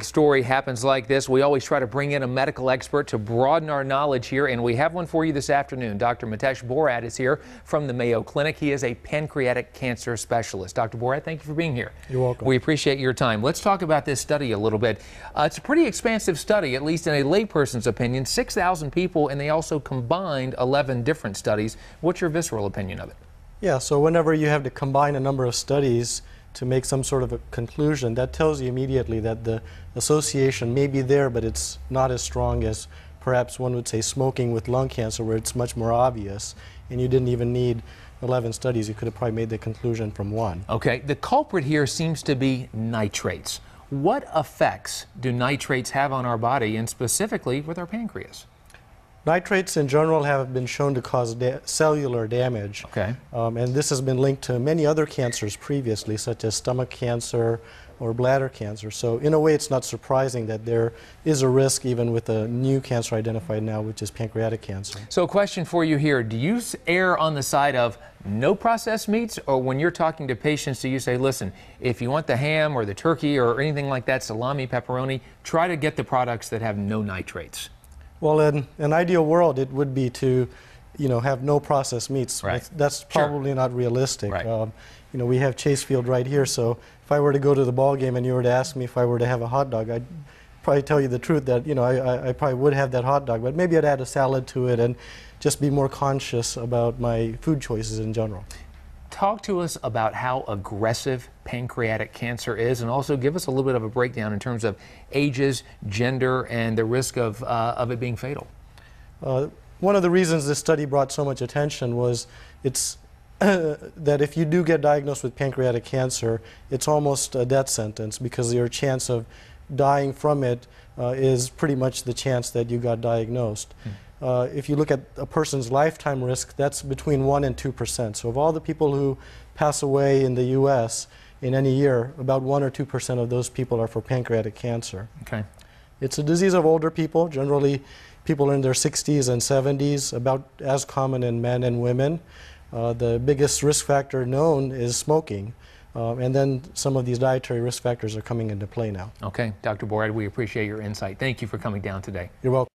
Story happens like this, we always try to bring in a medical expert to broaden our knowledge here, and we have one for you this afternoon. Dr. Mitesh Borad is here from the Mayo Clinic. He is a pancreatic cancer specialist. Dr. Borad, thank you for being here. You're welcome. We appreciate your time. Let's talk about this study a little bit. It's a pretty expansive study, at least in a layperson's opinion. 6,000 people, and they also combined 11 different studies. What's your visceral opinion of it? Yeah, so whenever you have to combine a number of studies to make some sort of a conclusion, that tells you immediately that the association may be there, but it's not as strong as perhaps one would say smoking with lung cancer, where it's much more obvious, and you didn't even need 11 studies. You could have probably made the conclusion from one. Okay, the culprit here seems to be nitrates. What effects do nitrates have on our body, and specifically with our pancreas? Nitrates in general have been shown to cause cellular damage, and this has been linked to many other cancers previously, such as stomach cancer or bladder cancer. So in a way, it's not surprising that there is a risk even with a new cancer identified now, which is pancreatic cancer. So a question for you here, do you err on the side of no processed meats, or when you're talking to patients, do you say, listen, if you want the ham or the turkey or anything like that, salami, pepperoni, try to get the products that have no nitrates? Well, in an ideal world, it would be to, have no processed meats. Right. That's probably not realistic. Right. We have Chase Field right here, so if I were to go to the ball game and you were to ask me if I were to have a hot dog, I'd probably tell you the truth that, I probably would have that hot dog, but maybe I'd add a salad to it and just be more conscious about my food choices in general. Talk to us about how aggressive pancreatic cancer is, and also give us a little bit of a breakdown in terms of ages, gender, and the risk of it being fatal. One of the reasons this study brought so much attention was it's that if you do get diagnosed with pancreatic cancer, it's almost a death sentence, because your chance of dying from it is pretty much the chance that you got diagnosed. Mm. If you look at a person's lifetime risk, that's between 1% and 2%. So of all the people who pass away in the U.S. in any year, about 1 or 2% of those people are for pancreatic cancer. Okay. It's a disease of older people. Generally, people are in their 60s and 70s, about as common in men and women. The biggest risk factor known is smoking. And then some of these dietary risk factors are coming into play now. Okay. Dr. Borad, we appreciate your insight. Thank you for coming down today. You're welcome.